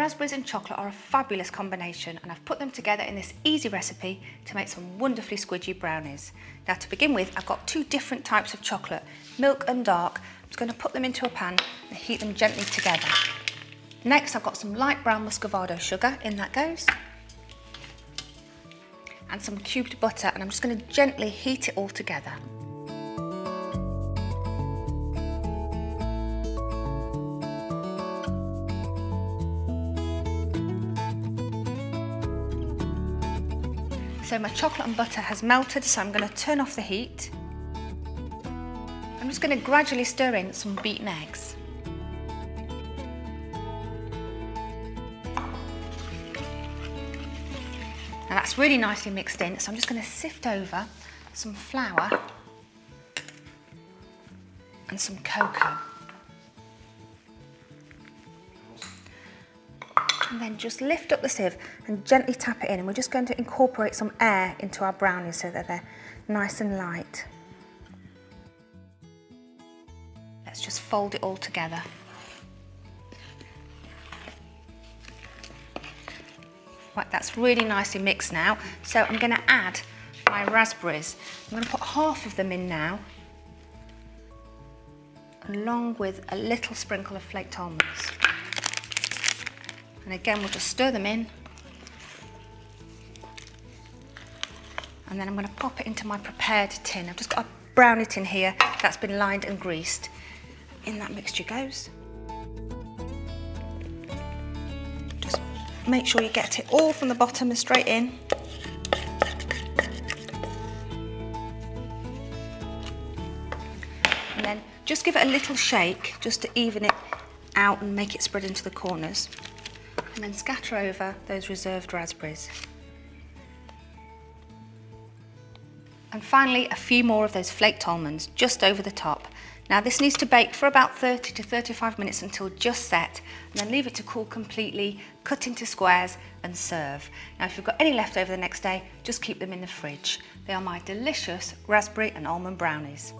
Raspberries and chocolate are a fabulous combination, and I've put them together in this easy recipe to make some wonderfully squidgy brownies. Now, to begin with, I've got two different types of chocolate, milk and dark. I'm just going to put them into a pan and heat them gently together. Next, I've got some light brown muscovado sugar, in that goes, and some cubed butter, and I'm just going to gently heat it all together. So my chocolate and butter has melted, so I'm going to turn off the heat. I'm just going to gradually stir in some beaten eggs. Now that's really nicely mixed in, so I'm just going to sift over some flour and some cocoa. And then just lift up the sieve and gently tap it in, and we're just going to incorporate some air into our brownies so that they're nice and light. Let's just fold it all together. Right, that's really nicely mixed now. So I'm going to add my raspberries. I'm going to put half of them in now, along with a little sprinkle of flaked almonds. And again, we'll just stir them in. And then I'm going to pop it into my prepared tin. I've just got a brownie tin here that's been lined and greased. In that mixture goes. Just make sure you get it all from the bottom and straight in. And then just give it a little shake just to even it out and make it spread into the corners. And then scatter over those reserved raspberries. And finally, a few more of those flaked almonds just over the top. Now this needs to bake for about 30 to 35 minutes until just set, and then leave it to cool completely, cut into squares and serve. Now if you've got any left over the next day, just keep them in the fridge. They are my delicious raspberry and almond brownies.